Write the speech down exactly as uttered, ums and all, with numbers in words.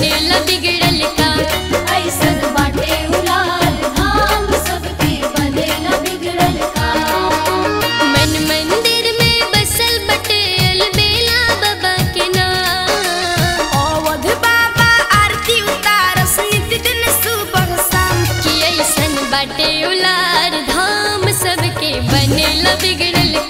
नेला बिगड़ल का ऐसन बाटे उलार धाम सबके बनेला बिगड़ल का। मन मंदिर में बसल बटे अलबेला बाबा के नाम अवध बाबा आरती उतारस नित दिन सुबह शाम की ऐसन बाटे उलार धाम सबके बनेला बिगड़ल।